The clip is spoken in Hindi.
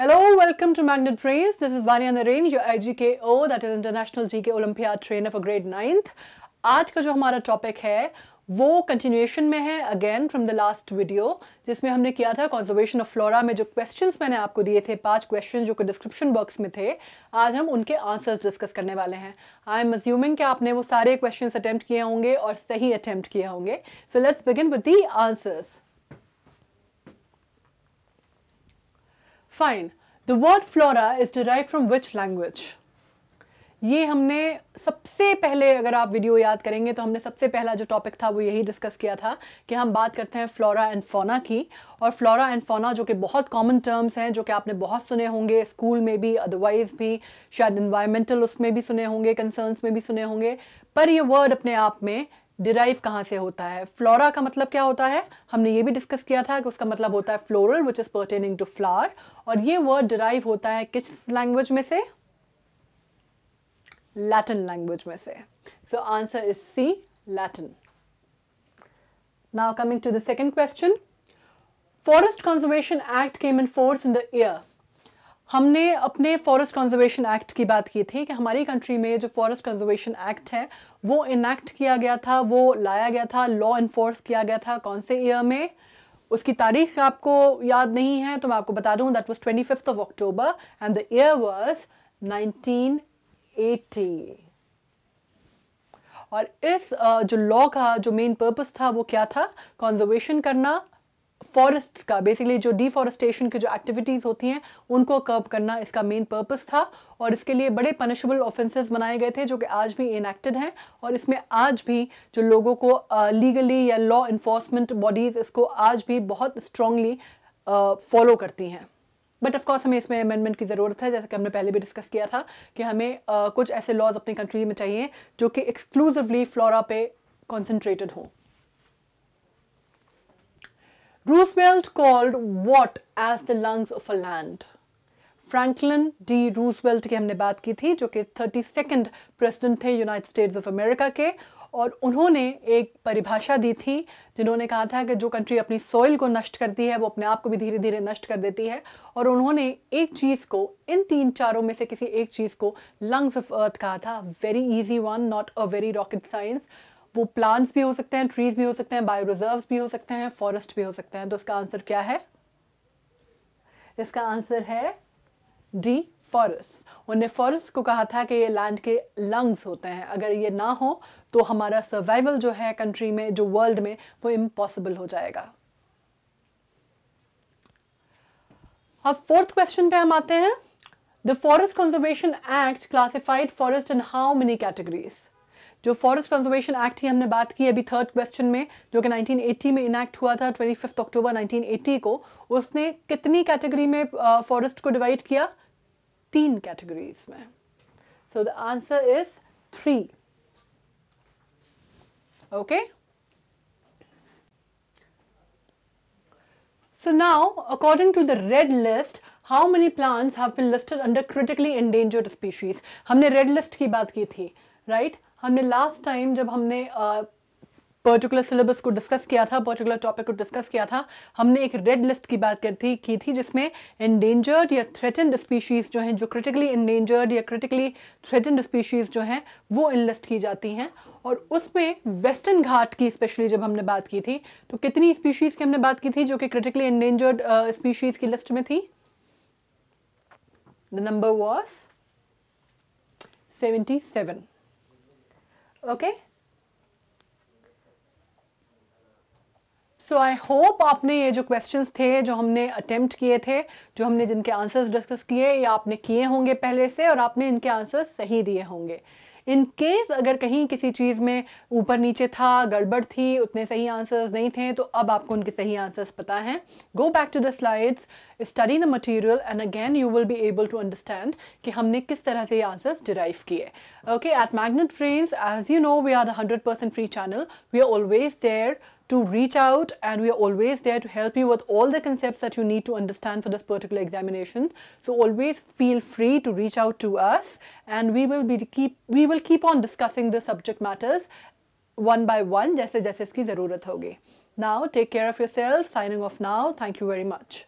Hello, welcome to Magnet Brains. This is Bani Ren, your IGKO, that is International GK Olympiad Trainer for Grade 9th. आज का जो हमारा टॉपिक है वो कंटिन्यूएशन में है again from the last video, जिसमें हमने किया था कंजर्वेशन ऑफ फ्लोरा में जो क्वेश्चंस मैंने आपको दिए थे, 5 क्वेश्चन जो कि डिस्क्रिप्शन बॉक्स में थे, आज हम उनके आंसर्स डिस्कस करने वाले हैं. आई एम अज्यूमिंग कि आपने वो सारे क्वेश्चंस अटेम्प्ट किए होंगे और सही अटेम्प्ट किए होंगे. So let's begin with the answers. Fine. The word flora is derived from which language? ये हमने सबसे पहले, अगर आप वीडियो याद करेंगे तो हमने सबसे पहला जो टॉपिक था वो यही डिस्कस किया था कि हम बात करते हैं फ्लोरा एंड फौना की. और फ्लोरा एंड फौना जो कि बहुत कॉमन टर्म्स हैं, जो कि आपने बहुत सुने होंगे स्कूल में भी, अदरवाइज भी, शायद इन्वायरमेंटल उसमें भी सुने होंगे, कंसर्न्स में भी सुने होंगे. पर ये वर्ड अपने आप में डिराइव कहाँ से होता है? फ्लोरा का मतलब क्या होता है? हमने ये भी डिस्कस किया था कि उसका मतलब होता है floral, which is pertaining to flower. और ये वर्ड डिराइव होता है किस लैंग्वेज में से? लैटिन लैंग्वेज में से. So answer is C, Latin. Now coming to the second question. Forest conservation act came in force in the year. हमने अपने फॉरेस्ट कंजर्वेशन एक्ट की बात की थी कि हमारी कंट्री में जो फॉरेस्ट कंजर्वेशन एक्ट है वो इनैक्ट किया गया था, वो लाया गया था, लॉ इन्फोर्स किया गया था. कौन से ईयर में? उसकी तारीख आपको याद नहीं है तो मैं आपको बता दूं, that was 25 October and the year was 1980. और इस जो लॉ का जो मेन पर्पस था वो क्या था? कंजर्वेशन करना फॉरेस्ट्स का, बेसिकली जो डिफॉरेस्टेशन की जो एक्टिविटीज़ होती हैं उनको कर्ब करना, इसका मेन पर्पस था. और इसके लिए बड़े पनिशेबल ऑफेंसेस बनाए गए थे जो कि आज भी इनएक्टेड हैं. और इसमें आज भी जो लोगों को लीगली या लॉ इन्फोर्समेंट बॉडीज़ इसको आज भी बहुत स्ट्रांगली फॉलो करती हैं. बट ऑफकोर्स हमें इसमें अमेंडमेंट की ज़रूरत है, जैसे कि हमने पहले भी डिस्कस किया था कि हमें कुछ ऐसे लॉज अपनी कंट्री में चाहिए जो कि एक्सक्लूसिवली फ्लोरा पे कॉन्सेंट्रेटेड हों. Roosevelt called what as the lungs of a land? Franklin D Roosevelt की हमने बात की थी, जो कि 32nd प्रेसिडेंट थे यूनाइटेड स्टेट्स ऑफ अमेरिका के. और उन्होंने एक परिभाषा दी थी, जिन्होंने कहा था कि जो कंट्री अपनी सॉइल को नष्ट करती है वो अपने आप को भी धीरे धीरे नष्ट कर देती है. और उन्होंने एक चीज़ को, इन तीन चारों में से किसी एक चीज़ को लंग्स ऑफ अर्थ कहा था. Very easy one, not a very rocket science. वो प्लांट्स भी हो सकते हैं, ट्रीज भी हो सकते हैं, बायो रिजर्व्स भी हो सकते हैं, फॉरेस्ट भी हो सकते हैं. तो इसका आंसर क्या है? इसका आंसर है डी, फॉरेस्ट. उन्होंने फॉरेस्ट को कहा था कि ये लैंड के लंग्स होते हैं, अगर ये ना हो तो हमारा सर्वाइवल जो है कंट्री में, जो वर्ल्ड में, वो इम्पॉसिबल हो जाएगा. अब फोर्थ क्वेश्चन पे हम आते हैं. The forest conservation act classified forest in how many categories? जो फॉरेस्ट कंजर्वेशन एक्ट ही हमने बात की अभी थर्ड क्वेश्चन में, जो कि 1980 में इनैक्ट हुआ था, 25 अक्टूबर 1980 को, उसने कितनी कैटेगरी में फॉरेस्ट को डिवाइड किया? 3 कैटेगरीज में. So the answer is 3. Okay. So now according to the red list, how many plants have been listed under critically endangered species? हमने रेड लिस्ट की बात की थी, राइट? हमने लास्ट टाइम जब हमने पर्टिकुलर सिलेबस को डिस्कस किया था, पर्टिकुलर टॉपिक को डिस्कस किया था, हमने एक रेड लिस्ट की बात की थी जिसमें एंडेंजर्ड या थ्रेटेंड स्पीशीज़ जो हैं, जो क्रिटिकली एंडेंजर्ड या क्रिटिकली थ्रेटेंड स्पीशीज़ जो हैं वो इनलिस्ट की जाती हैं. और उसमें वेस्टर्न घाट की स्पेशली जब हमने बात की थी तो कितनी स्पीशीज़ की हमने बात की थी जो कि क्रिटिकली एंडेंजर्ड स्पीशीज़ की लिस्ट में थी? The number was 77. Okay. So I hope आपने ये जो क्वेश्चंस थे जो हमने अटेम्प्ट किए थे, जो हमने जिनके आंसर्स डिस्कस किए, या आपने किए होंगे पहले से और आपने इनके आंसर्स सही दिए होंगे. इन केस अगर कहीं किसी चीज़ में ऊपर नीचे था, गड़बड़ थी, उतने सही आंसर्स नहीं थे, तो अब आपको उनके सही आंसर्स पता हैं. Go back to the slides, study the material and again you will be able to understand कि हमने किस तरह से ये आंसर्स डिराइव किए. Okay. At Magnet Brains, as you know, we are the 100% free channel. We are always there to reach out and we are always there to help you with all the concepts that you need to understand for this particular examination. So always feel free to reach out to us and we will keep on discussing the subject matters one by one jaise jaise iski zarurat hogi. Now take care of yourself. Signing off now. Thank you very much.